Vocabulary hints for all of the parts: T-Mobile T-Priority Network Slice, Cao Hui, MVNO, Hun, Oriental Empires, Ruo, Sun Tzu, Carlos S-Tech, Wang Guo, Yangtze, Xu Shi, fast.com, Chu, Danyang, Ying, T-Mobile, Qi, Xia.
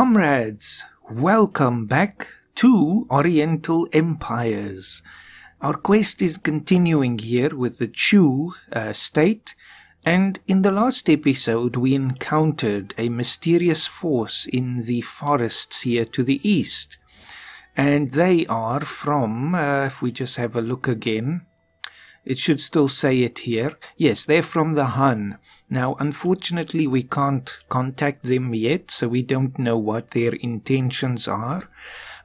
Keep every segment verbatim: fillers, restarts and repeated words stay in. Comrades, welcome back to Oriental Empires. Our quest is continuing here with the Chu uh, state, and in the last episode we encountered a mysterious force in the forests here to the east. And they are from, uh, if we just have a look again, it should still say it here. Yes, they're from the Hun. Now, unfortunately, we can't contact them yet, so we don't know what their intentions are.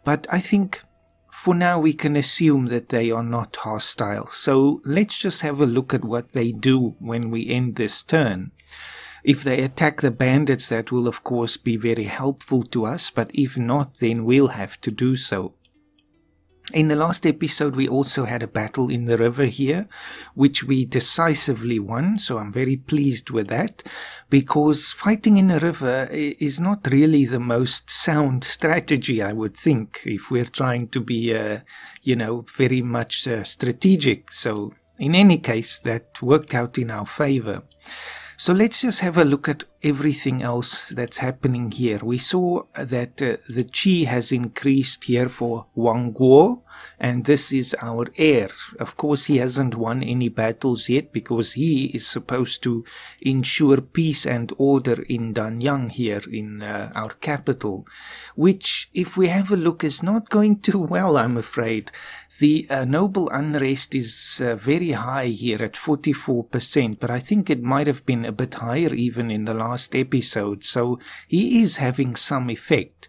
But I think for now we can assume that they are not hostile. So let's just have a look at what they do when we end this turn. If they attack the bandits, that will of course be very helpful to us, but if not, then we'll have to do so. In the last episode, we also had a battle in the river here, which we decisively won, so I'm very pleased with that, because fighting in a river is not really the most sound strategy, I would think, if we're trying to be, uh, you know, very much uh, strategic. So in any case, that worked out in our favor. So let's just have a look at everything else that's happening here. We saw that uh, the Qi has increased here for Wang Guo, and this is our heir. Of course, he hasn't won any battles yet because he is supposed to ensure peace and order in Danyang here in uh, our capital, which, if we have a look, is not going too well, I'm afraid. The uh, noble unrest is uh, very high here at forty-four percent, but I think it might have been a bit higher even in the last episode, so he is having some effect.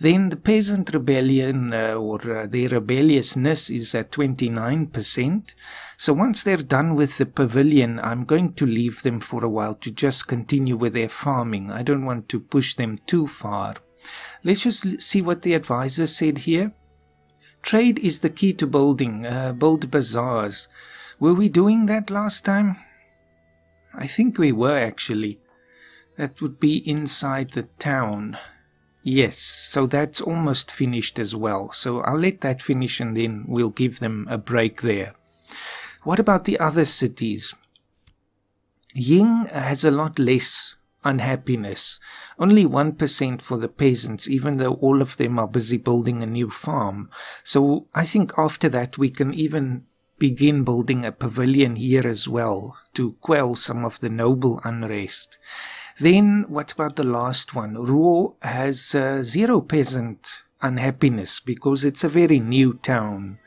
Then the peasant rebellion uh, or uh, their rebelliousness is at twenty-nine percent. So once they're done with the pavilion, I'm going to leave them for a while to just continue with their farming. I don't want to push them too far. Let's just see what the advisor said here. Trade is the key to building. Uh, build bazaars. Were we doing that last time? I think we were actually. That would be inside the town. Yes, so that's almost finished as well. So I'll let that finish and then we'll give them a break there. What about the other cities? Ying has a lot less unhappiness. Only one percent for the peasants, even though all of them are busy building a new farm. So I think after that we can even begin building a pavilion here as well to quell some of the noble unrest. Then, what about the last one? Ruo has uh, zero peasant unhappiness because it's a very new town.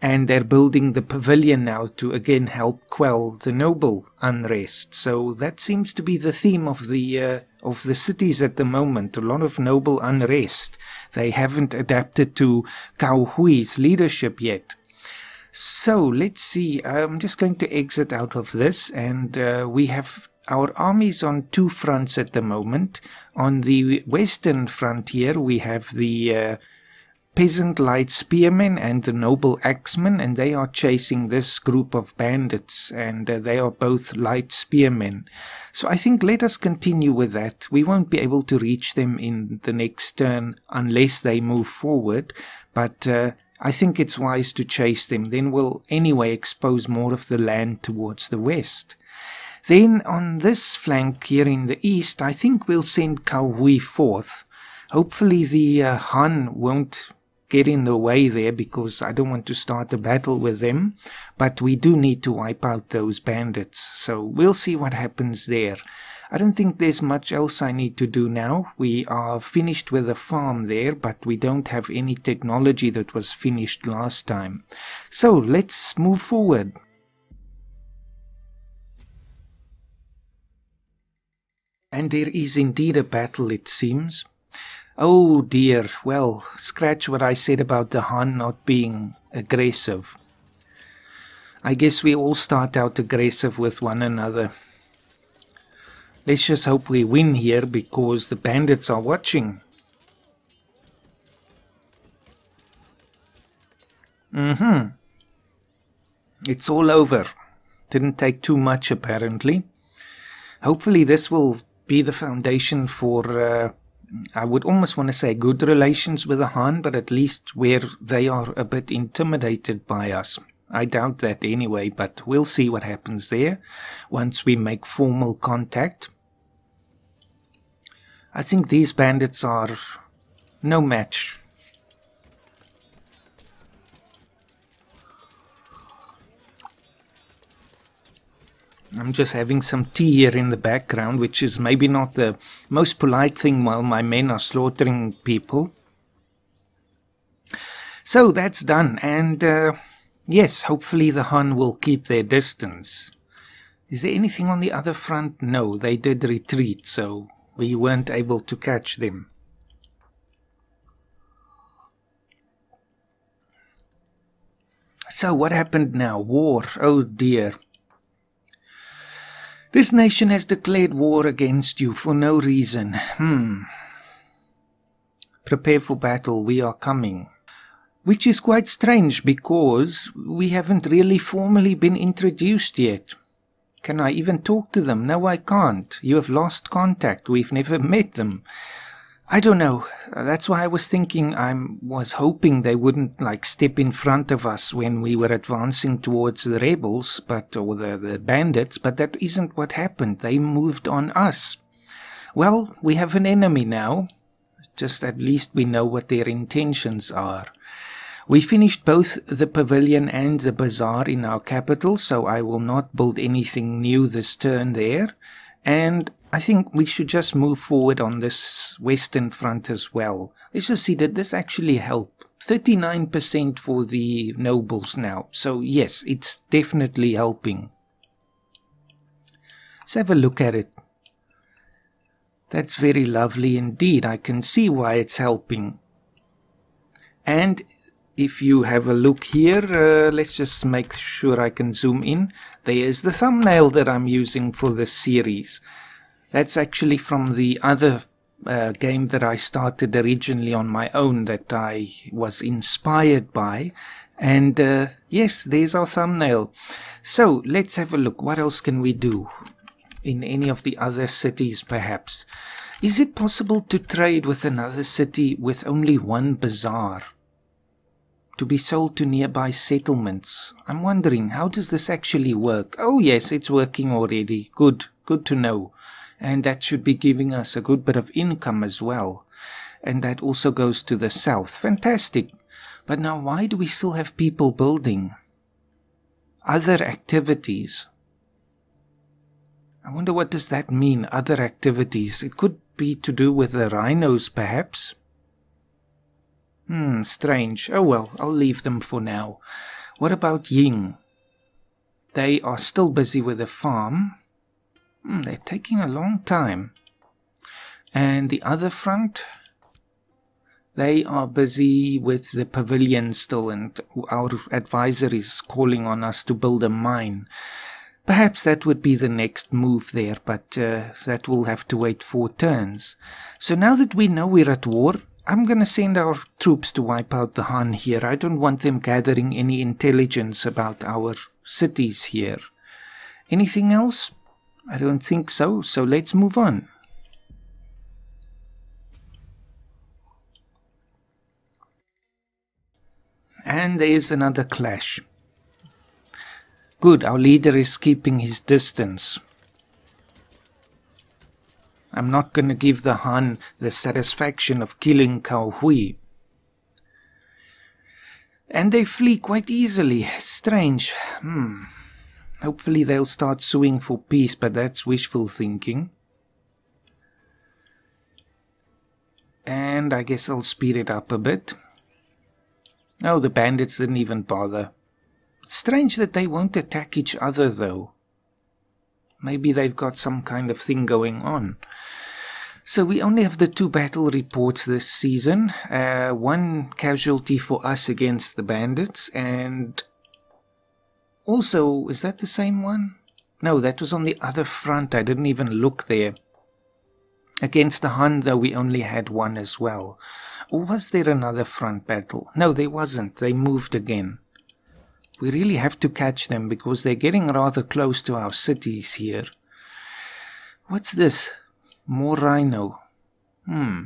And they're building the pavilion now to again help quell the noble unrest. So that seems to be the theme of the, uh, of the cities at the moment. A lot of noble unrest. They haven't adapted to Cao Hui's leadership yet. So, let's see. I'm just going to exit out of this and uh, we have... Our armies on two fronts at the moment. On the western frontier, we have the uh, peasant light spearmen and the noble axemen, and they are chasing this group of bandits, and uh, they are both light spearmen. So I think let us continue with that. We won't be able to reach them in the next turn unless they move forward, but uh, I think it's wise to chase them. Then we'll anyway expose more of the land towards the west. Then on this flank here in the east, I think we'll send Cao Hui forth. Hopefully the uh, Han won't get in the way there because I don't want to start a battle with them. But we do need to wipe out those bandits. So we'll see what happens there. I don't think there's much else I need to do now. We are finished with the farm there, but we don't have any technology that was finished last time. So let's move forward. And there is indeed a battle, it seems. Oh dear, well, scratch what I said about the Han not being aggressive. I guess we all start out aggressive with one another. Let's just hope we win here because the bandits are watching. Mm-hmm. It's all over. Didn't take too much apparently. Hopefully this will be the foundation for, uh, I would almost want to say good relations with the Han, but at least where they are a bit intimidated by us. I doubt that anyway, but we'll see what happens there once we make formal contact. I think these bandits are No match. I'm just having some tea here in the background, which is maybe not the most polite thing while my men are slaughtering people. So that's done, and uh, yes, hopefully the Hun will keep their distance. Is there anything on the other front? No, they did retreat, so we weren't able to catch them. So what happened now? War, oh dear. This nation has declared war against you for no reason. Hmm. Prepare for battle, we are coming. Which is quite strange because we haven't really formally been introduced yet. Can I even talk to them? No, I can't. You have lost contact. We've never met them. I don't know. That's why I was thinking I was hoping they wouldn't like step in front of us when we were advancing towards the rebels, but or the, the bandits, but that isn't what happened. They moved on us. Well, we have an enemy now. Just at least we know what their intentions are. We finished both the pavilion and the bazaar in our capital, so I will not build anything new this turn there. And I think we should just move forward on this western front as well. Let's just see, did this actually help? thirty-nine percent for the nobles now. So yes, it's definitely helping. Let's have a look at it. That's very lovely indeed. I can see why it's helping. And if you have a look here, uh, let's just make sure I can zoom in. There's the thumbnail that I'm using for this series. That's actually from the other uh, game that I started originally on my own that I was inspired by. And uh, yes, there's our thumbnail. So let's have a look. What else can we do in any of the other cities perhaps? Is it possible to trade with another city with only one bazaar? To be sold to nearby settlements? I'm wondering, how does this actually work? Oh yes, it's working already. Good, good to know. And that should be giving us a good bit of income as well. And that also goes to the south. Fantastic. But now why do we still have people building? Other activities. I wonder what does that mean, other activities? It could be to do with the rhinos perhaps. Hmm, strange. Oh well, I'll leave them for now. What about Ying? They are still busy with the farm. Mm, they're taking a long time. And the other front, they are busy with the pavilion still, and our advisor is calling on us to build a mine. Perhaps that would be the next move there, but uh, that will have to wait four turns. So now that we know we're at war, I'm going to send our troops to wipe out the Hun here. I don't want them gathering any intelligence about our cities here. Anything else? I don't think so, so let's move on. And there's another clash. Good, our leader is keeping his distance. I'm not going to give the Hun the satisfaction of killing Cao Hui. And they flee quite easily. Strange. Hmm. Hopefully they'll start suing for peace, but that's wishful thinking. And I guess I'll speed it up a bit. Oh, the bandits didn't even bother. It's strange that they won't attack each other, though. Maybe they've got some kind of thing going on. So we only have the two battle reports this season. Uh, one casualty for us against the bandits, and... also, is that the same one? No, that was on the other front. I didn't even look there. Against the Hun, though, we only had one as well. Or was there another front battle? No, there wasn't. They moved again. We really have to catch them because they're getting rather close to our cities here. What's this? More rhino. Hmm.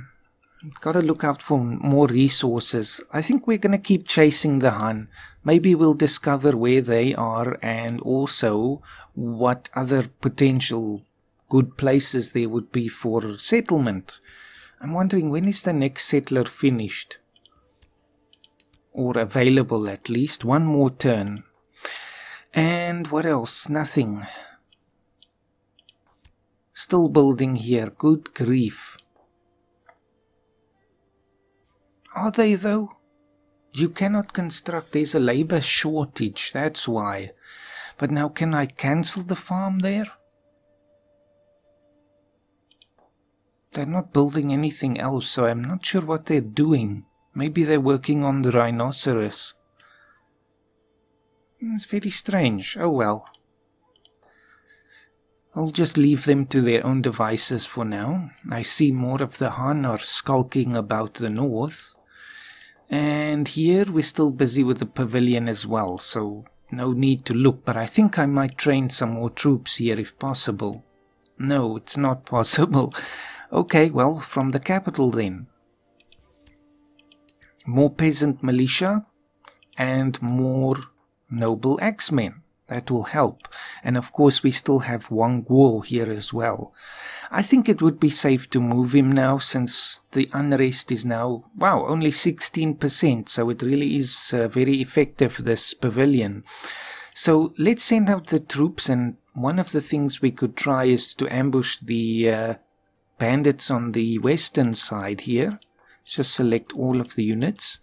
Gotta look out for more resources. I think we're gonna keep chasing the Hun. Maybe we'll discover where they are and also what other potential good places there would be for settlement. I'm wondering, when is the next settler finished? Or available at least. One more turn. And what else? Nothing. Still building here. Good grief. Are they though? You cannot construct. There's a labor shortage. That's why. But now can I cancel the farm there? They're not building anything else, so I'm not sure what they're doing. Maybe they're working on the rhinoceros. It's very strange. Oh well. I'll just leave them to their own devices for now. I see more of the Han are skulking about the north. And here we're still busy with the pavilion as well, so no need to look. But I think I might train some more troops here if possible. No, it's not possible. Okay, well, from the capital then. More peasant militia and more noble axemen. That will help. And of course we still have Wang Guo here as well. I think it would be safe to move him now, since the unrest is now, wow, only sixteen percent. So it really is uh, very effective, this pavilion. So let's send out the troops, and one of the things we could try is to ambush the uh, bandits on the western side here. Let's just select all of the units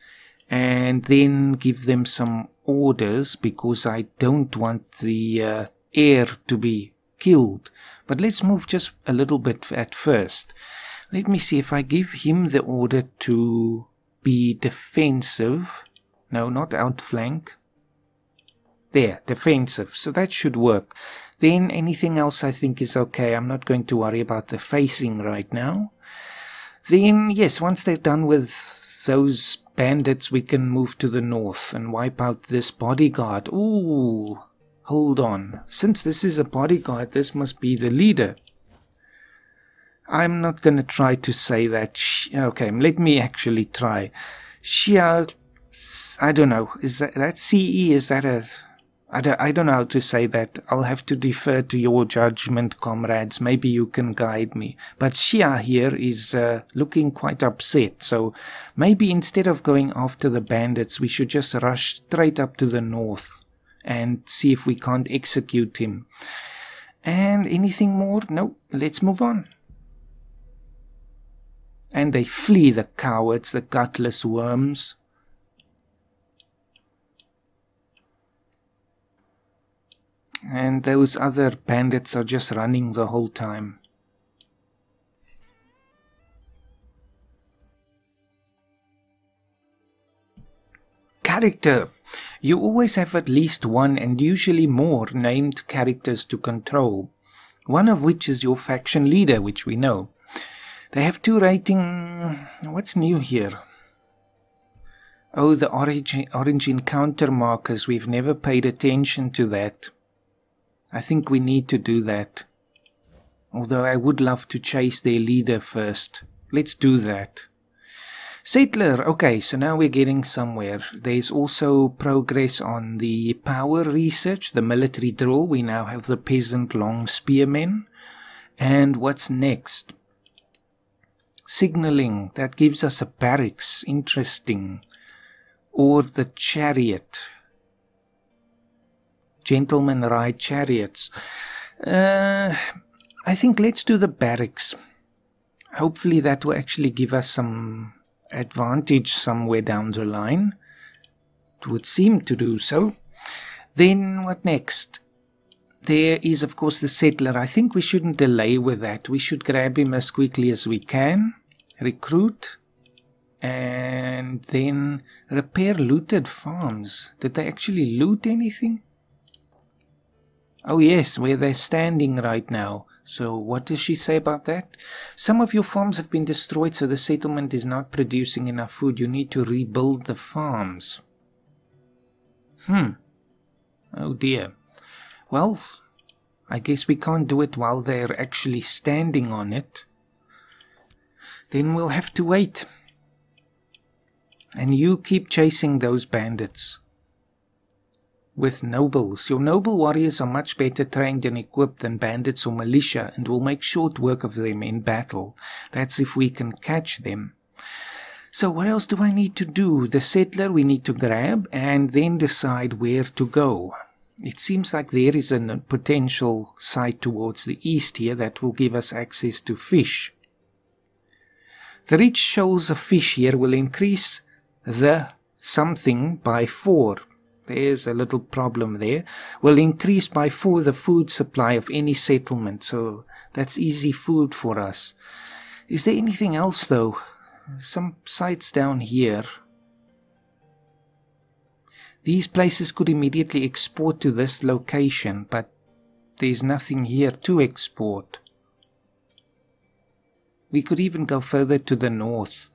and then give them some orders, because I don't want the uh, heir to be killed. But let's move just a little bit at first. Let me see if I give him the order to be defensive. No, not outflank. There, defensive. So that should work. Then anything else I think is okay. I'm not going to worry about the facing right now. Then, yes, once they're done with those bandits, we can move to the north and wipe out this bodyguard. Ooh, hold on. Since this is a bodyguard, this must be the leader. I'm not going to try to say that. Okay, let me actually try. Xia, I don't know. Is that, that C E? Is that a... I don't, I don't know how to say that. I'll have to defer to your judgment, comrades. Maybe you can guide me. But Xia here is uh, looking quite upset. So maybe instead of going after the bandits, we should just rush straight up to the north and see if we can't execute him. And anything more? No, let's move on. And they flee, the cowards, the gutless worms. And those other bandits are just running the whole time. Character. You always have at least one, and usually more, named characters to control. One of which is your faction leader, which we know. They have two rating... What's new here? Oh, the orange, orange encounter markers. We've never paid attention to that. I think we need to do that. Although I would love to chase their leader first. Let's do that. Settler. Okay, so now we're getting somewhere. There's also progress on the power research, the military drill. We now have the peasant long spearmen. And what's next? Signaling. That gives us a barracks. Interesting. Or the chariot. Gentlemen ride chariots. Uh, I think let's do the barracks. Hopefully that will actually give us some advantage somewhere down the line. It would seem to do so. Then what next? There is, of course, the settler. I think we shouldn't delay with that. We should grab him as quickly as we can. Recruit. And then repair looted farms. Did they actually loot anything? Oh yes, where they're standing right now. So what does she say about that? Some of your farms have been destroyed, so the settlement is not producing enough food. You need to rebuild the farms. Hmm. Oh dear. Well, I guess we can't do it while they're actually standing on it. Then we'll have to wait. And you keep chasing those bandits. with nobles. Your noble warriors are much better trained and equipped than bandits or militia and will make short work of them in battle. That's if we can catch them. So what else do I need to do? The settler we need to grab and then decide where to go. It seems like there is a potential site towards the east here that will give us access to fish. The rich shoals of fish here will increase the something by four. There's a little problem there. Will increase by four the food supply of any settlement. So that's easy food for us. Is there anything else though? Some sites down here. These places could immediately export to this location, but there's nothing here to export. We could even go further to the north.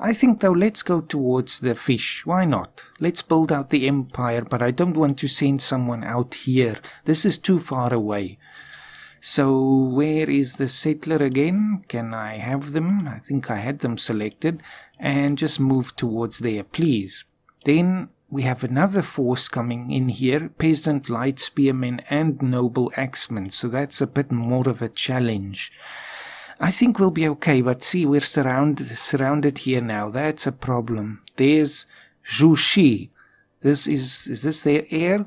I think though, let's go towards the fish. Why not? Let's build out the empire, but I don't want to send someone out here. This is too far away. So where is the settler again? Can I have them? I think I had them selected. And just move towards there, please. Then we have another force coming in here. Peasant, light spearmen and noble axemen. So that's a bit more of a challenge. I think we'll be okay, but see, we're surrounded, surrounded here now. That's a problem. There's Xu Shi. This is, is this their heir?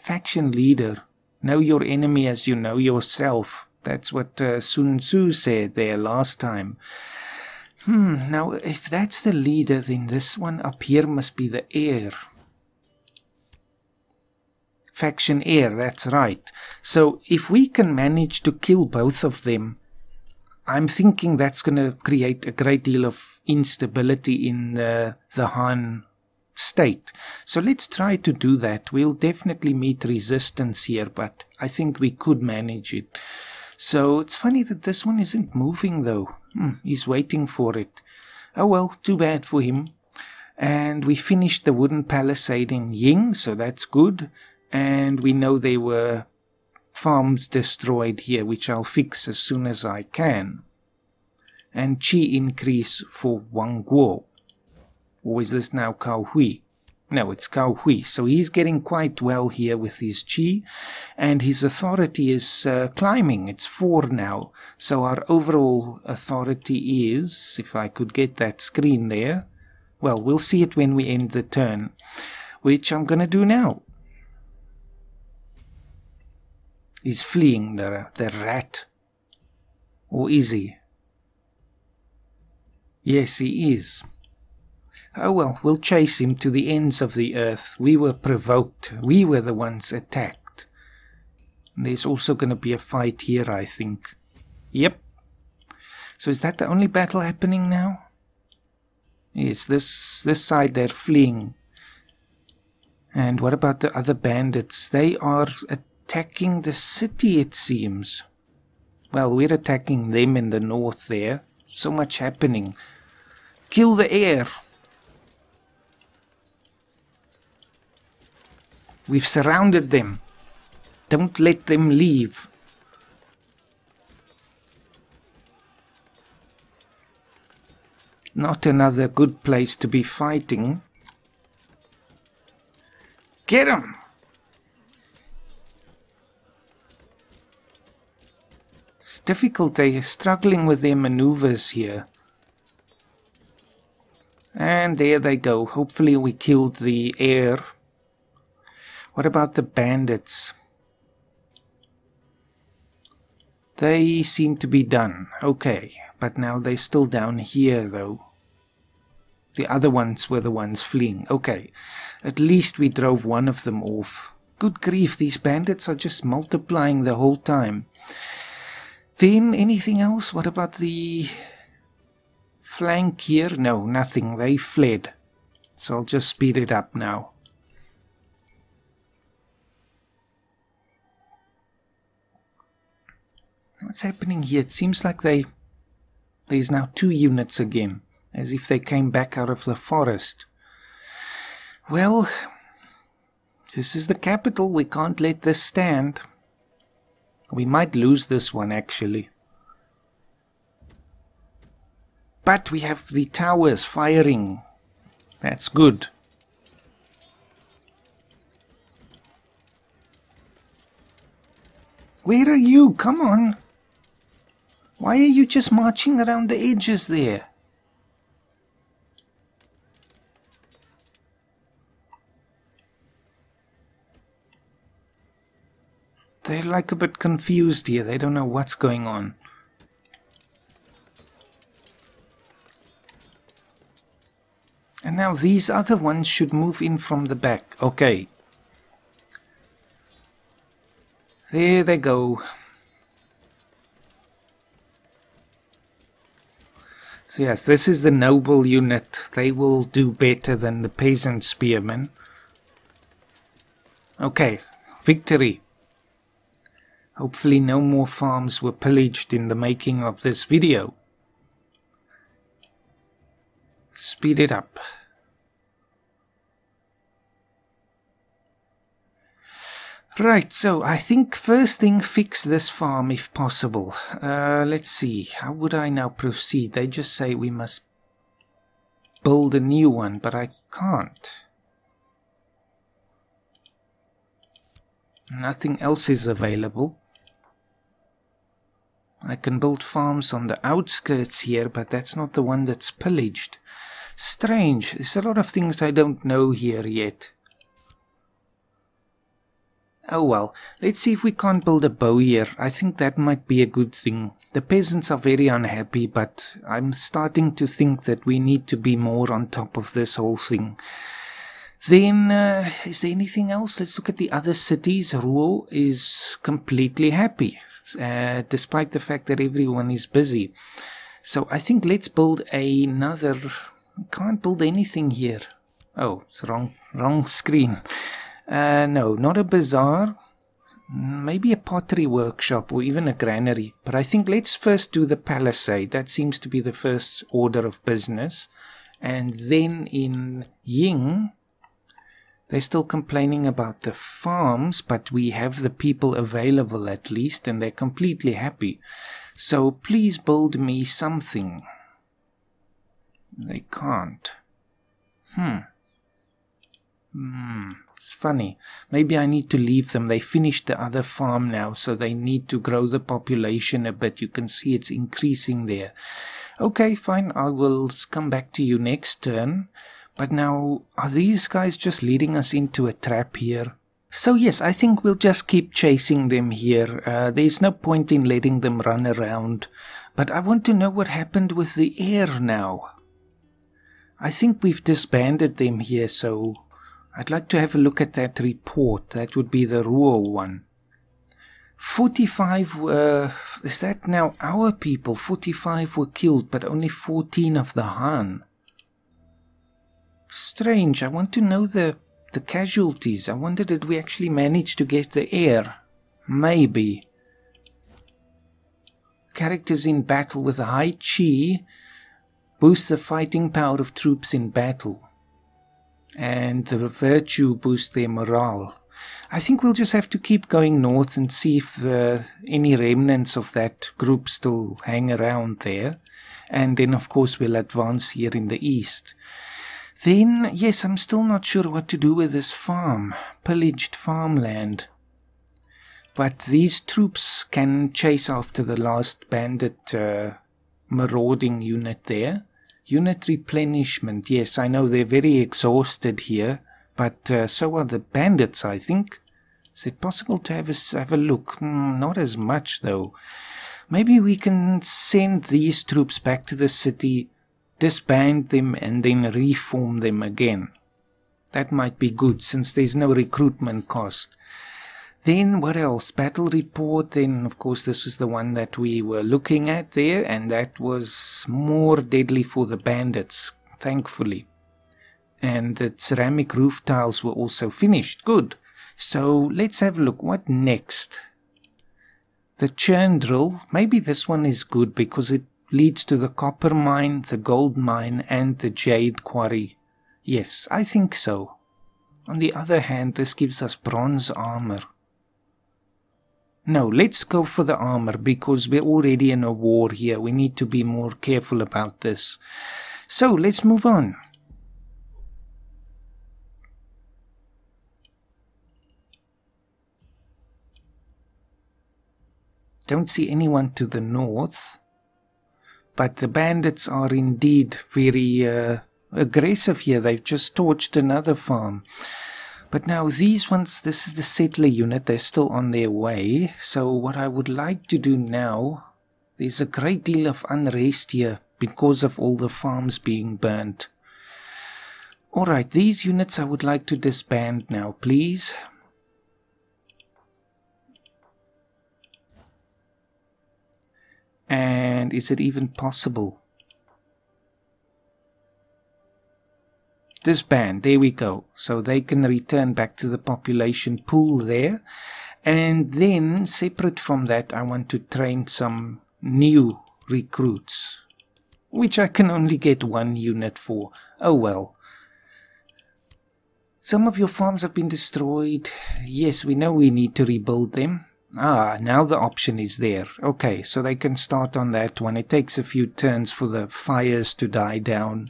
Faction leader. Know your enemy as you know yourself. That's what uh, Sun Tzu said there last time. Hmm, now if that's the leader, then this one up here must be the heir. Faction heir, that's right. So if we can manage to kill both of them, I'm thinking that's going to create a great deal of instability in the, the Han state. So let's try to do that. We'll definitely meet resistance here, but I think we could manage it. So it's funny that this one isn't moving though. Hmm, he's waiting for it. Oh well, too bad for him. And we finished the wooden palisade in Ying, so that's good. And we know they were farms destroyed here, which I'll fix as soon as I can. And Qi increase for Wang Guo. Or is this now Cao Hui? No, it's Cao Hui. So he's getting quite well here with his Qi. And his authority is uh, climbing. It's four now. So our overall authority is, if I could get that screen there. Well, we'll see it when we end the turn, which I'm going to do now. He's fleeing the, the rat. Or is he? Yes, he is. Oh well, we'll chase him to the ends of the earth. We were provoked. We were the ones attacked. There's also going to be a fight here, I think. Yep. So is that the only battle happening now? Yes, this, this side they're fleeing. And what about the other bandits? They are at attacking the city, it seems. Well, we're attacking them in the north there. So much happening. Kill the heir. We've surrounded them. Don't let them leave. Not another good place to be fighting. Get 'em! It's difficult, they're struggling with their maneuvers here. And there they go. Hopefully we killed the heir. What about the bandits? They seem to be done. Okay, but now they're still down here though. The other ones were the ones fleeing. Okay, at least we drove one of them off. Good grief, these bandits are just multiplying the whole time. Then, anything else? What about the flank here? No, nothing. They fled. So I'll just speed it up now. What's happening here? It seems like they... there's now two units again. As if they came back out of the forest. Well, this is the capital. We can't let this stand. We might lose this one, actually. But we have the towers firing. That's good. Where are you? Come on. Why are you just marching around the edges there? They're like a bit confused here. They don't know what's going on. And now these other ones should move in from the back. Okay. There they go. So yes, this is the noble unit. They will do better than the peasant spearmen. Okay, victory. Hopefully no more farms were pillaged in the making of this video. Speed it up. Right, so I think first thing, fix this farm if possible. Uh, let's see, how would I now proceed? They just say we must build a new one, but I can't. Nothing else is available. I can build farms on the outskirts here, but that's not the one that's pillaged. Strange. There's a lot of things I don't know here yet. Oh well. Let's see if we can't build a bow here. I think that might be a good thing. The peasants are very unhappy, but I'm starting to think that we need to be more on top of this whole thing. Then, uh, is there anything else? Let's look at the other cities. Ruo is completely happy, uh, despite the fact that everyone is busy. So I think let's build another... Can't build anything here. Oh, it's wrong, wrong screen. Uh, no, not a bazaar. Maybe a pottery workshop or even a granary. But I think let's first do the palisade. That seems to be the first order of business. And then in Ying... They're still complaining about the farms, but we have the people available at least, and they're completely happy. So please build me something. They can't. Hmm. Hmm. It's funny. Maybe I need to leave them. They finished the other farm now, so they need to grow the population a bit. You can see it's increasing there. Okay, fine. I will come back to you next turn. But now, are these guys just leading us into a trap here? So yes, I think we'll just keep chasing them here. Uh, there's no point in letting them run around. But I want to know what happened with the air now. I think we've disbanded them here, so I'd like to have a look at that report. That would be the Ruo one. forty-five were... Is that now our people? forty-five were killed, but only fourteen of the Han. Strange. I want to know the, the casualties. I wonder did we actually manage to get the air? Maybe. Characters in battle with a high Qi boost the fighting power of troops in battle. And the virtue boosts their morale. I think we'll just have to keep going north and see if the, any remnants of that group still hang around there. And then of course we'll advance here in the east. Then, yes, I'm still not sure what to do with this farm, pillaged farmland. But these troops can chase after the last bandit uh, marauding unit there. Unit replenishment, yes, I know they're very exhausted here, but uh, so are the bandits, I think. Is it possible to have a, have a look? Mm, not as much, though. Maybe we can send these troops back to the city, disband them and then reform them again. That might be good since there's no recruitment cost. Then what else? Battle report. Then of course this was the one that we were looking at there, and that was more deadly for the bandits, thankfully. And the ceramic roof tiles were also finished. Good. So let's have a look. What next? The churn drill. Maybe this one is good because it leads to the copper mine, the gold mine, and the jade quarry. Yes, I think so. On the other hand, this gives us bronze armor. No, let's go for the armor, because we're already in a war here. We need to be more careful about this. So, let's move on. Don't see anyone to the north. But the bandits are indeed very uh, aggressive here. They've just torched another farm. But now these ones, this is the settler unit, they're still on their way. So what I would like to do now, there's a great deal of unrest here because of all the farms being burnt. Alright, these units I would like to disband now, please. And is it even possible? Disband, there we go. So they can return back to the population pool there. And then, separate from that, I want to train some new recruits. Which I can only get one unit for. Oh well. Some of your farms have been destroyed. Yes, we know we need to rebuild them. Ah, now the option is there. Okay, so they can start on that one. It takes a few turns for the fires to die down.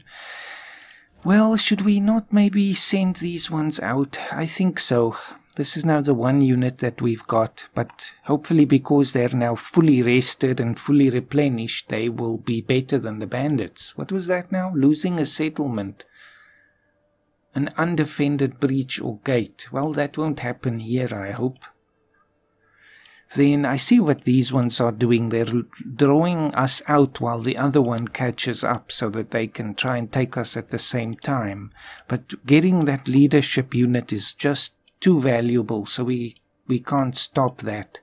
Well, should we not maybe send these ones out? I think so. This is now the one unit that we've got, but hopefully because they're now fully rested and fully replenished, they will be better than the bandits. What was that now? Losing a settlement. An undefended breach or gate. Well, that won't happen here, I hope. Then I see what these ones are doing. They're drawing us out while the other one catches up so that they can try and take us at the same time. But getting that leadership unit is just too valuable, so we, we can't stop that.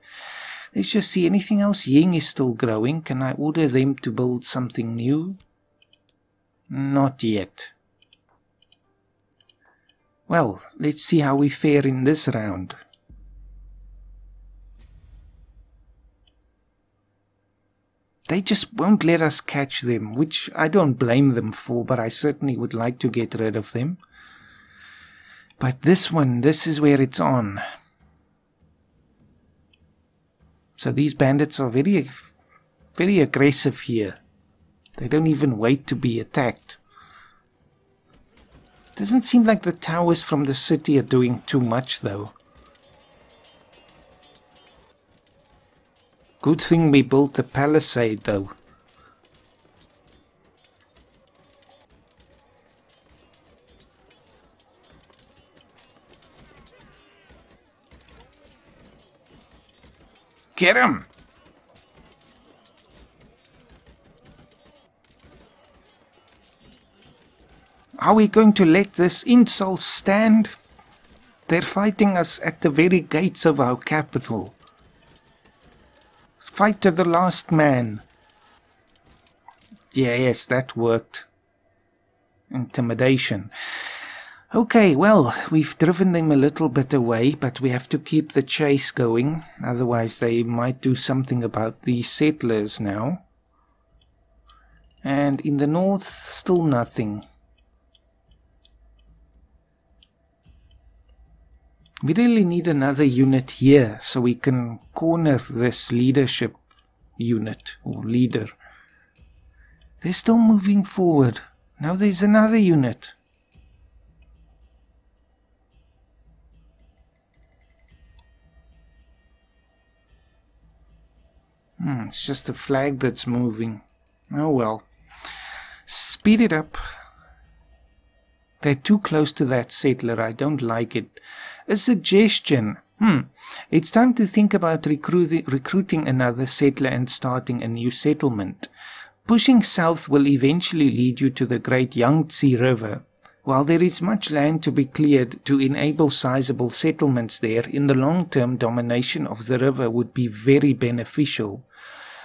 Let's just see. Anything else? Ying is still growing. Can I order them to build something new? Not yet. Well, let's see how we fare in this round. They just won't let us catch them, which I don't blame them for, but I certainly would like to get rid of them. But this one, this is where it's on. So these bandits are very, very aggressive here. They don't even wait to be attacked. Doesn't seem like the towers from the city are doing too much, though. Good thing we built the palisade, though. Get him! Are we going to let this insult stand? They're fighting us at the very gates of our capital. Fight to the last man. Yeah, yes, that worked. Intimidation. Okay, well, we've driven them a little bit away, but we have to keep the chase going. Otherwise, they might do something about these settlers now. And in the north, still nothing. We really need another unit here so we can corner this leadership unit or leader. They're still moving forward. Now there's another unit. Hmm, it's just the flag that's moving. Oh well. Speed it up. They're too close to that settler. I don't like it. A suggestion. Hmm. It's time to think about recruiting, recruiting another settler and starting a new settlement. Pushing south will eventually lead you to the great Yangtze River. While there is much land to be cleared to enable sizable settlements there, in the long term, domination of the river would be very beneficial.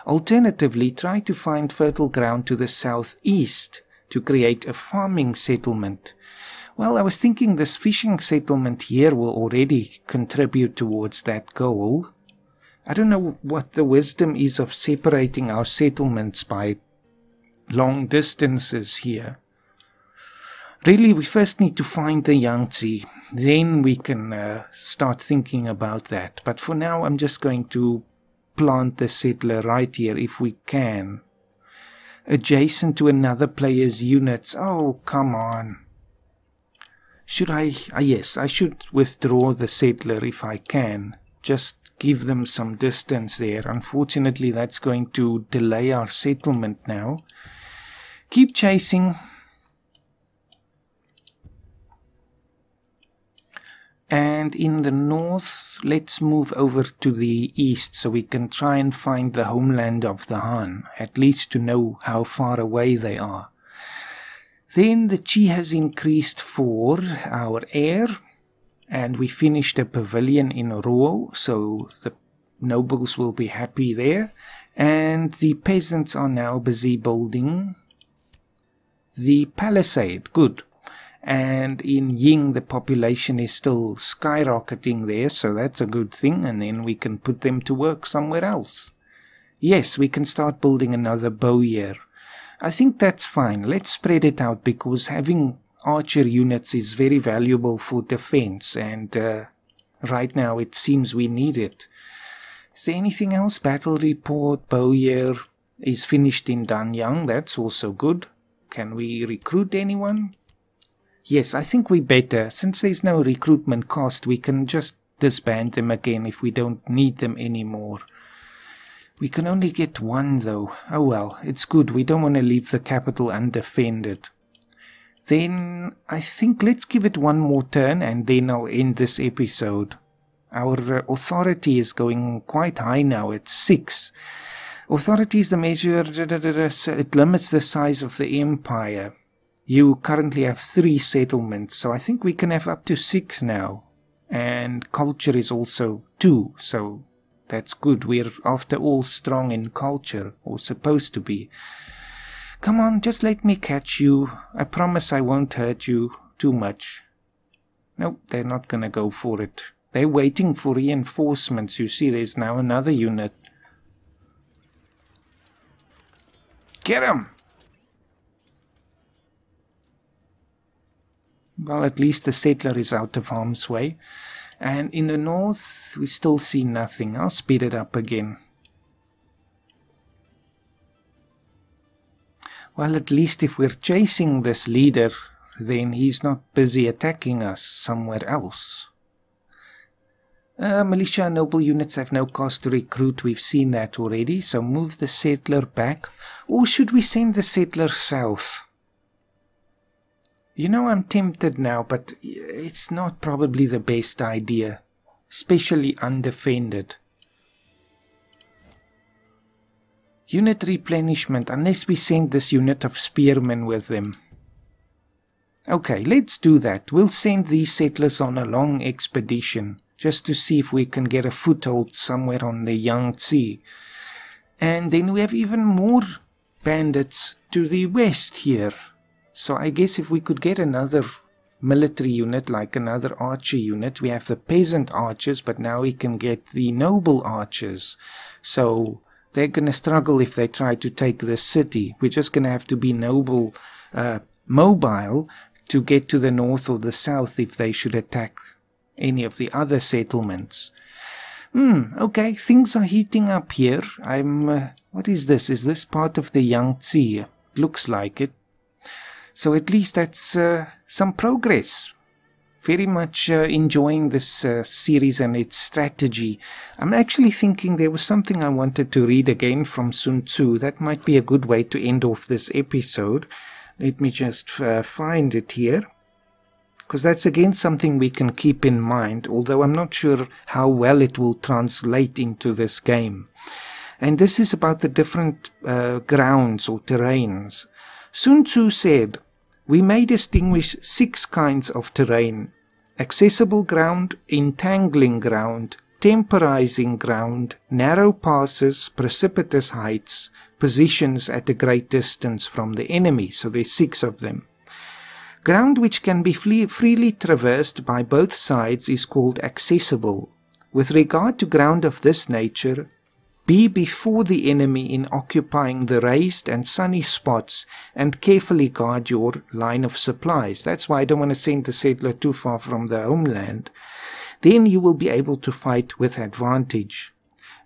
Alternatively, try to find fertile ground to the southeast to create a farming settlement. Well, I was thinking this fishing settlement here will already contribute towards that goal. I don't know what the wisdom is of separating our settlements by long distances here. Really, we first need to find the Yangtze. Then we can uh, start thinking about that. But for now, I'm just going to plant the settler right here if we can. Adjacent to another player's units. Oh, come on. Should I? Ah, yes, I should withdraw the settler if I can. Just give them some distance there. Unfortunately, that's going to delay our settlement now. Keep chasing. And in the north, let's move over to the east so we can try and find the homeland of the Han, at least to know how far away they are. Then the Qi has increased for our air, and we finished a pavilion in Ruo, so the nobles will be happy there. And the peasants are now busy building the palisade, good. And in Ying, the population is still skyrocketing there, so that's a good thing, and then we can put them to work somewhere else. Yes, we can start building another bow here. I think that's fine. Let's spread it out, because having archer units is very valuable for defense, and uh, right now it seems we need it. Is there anything else? Battle report, bow here is finished in Danyang, that's also good. Can we recruit anyone? Yes, I think we better. Since there's no recruitment cost, we can just disband them again if we don't need them anymore. We can only get one, though. Oh well, it's good. We don't want to leave the capital undefended. Then, I think let's give it one more turn and then I'll end this episode. Our authority is going quite high now. It's six. Authority is the measure... It limits the size of the empire. You currently have three settlements, so I think we can have up to six now. And culture is also two, so that's good. We're after all strong in culture, or supposed to be. Come on, just let me catch you. I promise I won't hurt you too much. Nope, they're not gonna go for it. They're waiting for reinforcements. You see, there's now another unit. Get him! Well, at least the settler is out of harm's way. And in the north, we still see nothing. I'll speed it up again. Well, at least if we're chasing this leader, then he's not busy attacking us somewhere else. Uh, militia and noble units have no cost to recruit. We've seen that already. So move the settler back. Or should we send the settler south? You know, I'm tempted now, but it's not probably the best idea, especially undefended. Unit replenishment, unless we send this unit of spearmen with them. Okay, let's do that. We'll send these settlers on a long expedition, just to see if we can get a foothold somewhere on the Yangtze. And then we have even more bandits to the west here. So I guess if we could get another military unit, like another archer unit, we have the peasant archers, but now we can get the noble archers. So they're going to struggle if they try to take this city. We're just going to have to be noble, uh, mobile to get to the north or the south if they should attack any of the other settlements. Hmm, okay, things are heating up here. I'm, uh, what is this? Is this part of the Yangtze? Looks like it. So at least that's uh, some progress. Very much uh, enjoying this uh, series and its strategy. I'm actually thinking there was something I wanted to read again from Sun Tzu. That might be a good way to end off this episode. Let me just uh, find it here. Because that's again something we can keep in mind, although I'm not sure how well it will translate into this game. And this is about the different uh, grounds or terrains. Sun Tzu said, "We may distinguish six kinds of terrain: accessible ground, entangling ground, temporizing ground, narrow passes, precipitous heights, positions at a great distance from the enemy." So there's six of them. Ground which can be freely traversed by both sides is called accessible. With regard to ground of this nature, be before the enemy in occupying the raised and sunny spots, and carefully guard your line of supplies. That's why I don't want to send the settler too far from the homeland. Then you will be able to fight with advantage.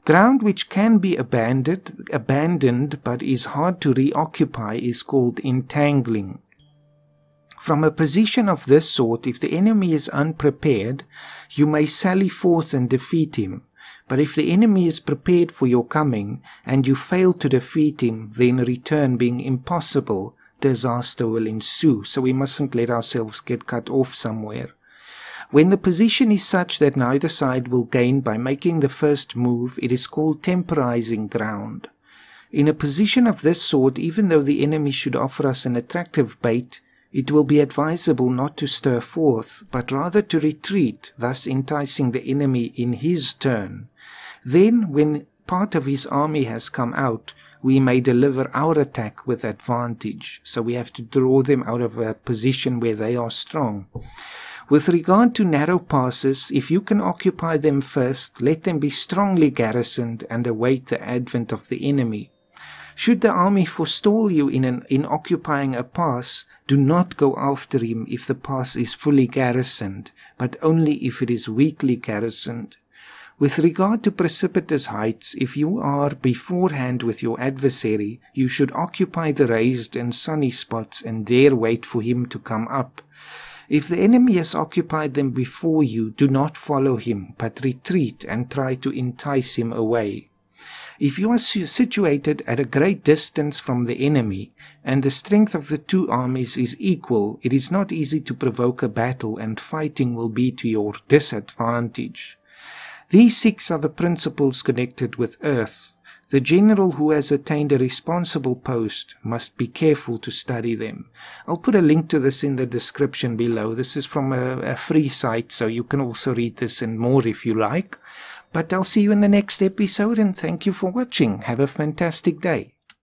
Ground which can be abandoned, abandoned but is hard to reoccupy is called entangling. From a position of this sort, if the enemy is unprepared, you may sally forth and defeat him. But if the enemy is prepared for your coming, and you fail to defeat him, then return being impossible, disaster will ensue, so we mustn't let ourselves get cut off somewhere. When the position is such that neither side will gain by making the first move, it is called temporizing ground. In a position of this sort, even though the enemy should offer us an attractive bait, it will be advisable not to stir forth, but rather to retreat, thus enticing the enemy in his turn. Then, when part of his army has come out, we may deliver our attack with advantage, so we have to draw them out of a position where they are strong. With regard to narrow passes, if you can occupy them first, let them be strongly garrisoned and await the advent of the enemy. Should the army forestall you in, an, in occupying a pass, do not go after him if the pass is fully garrisoned, but only if it is weakly garrisoned. With regard to precipitous heights, if you are beforehand with your adversary, you should occupy the raised and sunny spots and there wait for him to come up. If the enemy has occupied them before you, do not follow him, but retreat and try to entice him away. If you are situated at a great distance from the enemy, and the strength of the two armies is equal, it is not easy to provoke a battle, and fighting will be to your disadvantage. These six are the principles connected with earth. The general who has attained a responsible post must be careful to study them. I'll put a link to this in the description below. This is from a, a free site, so you can also read this and more if you like. But I'll see you in the next episode, and thank you for watching. Have a fantastic day.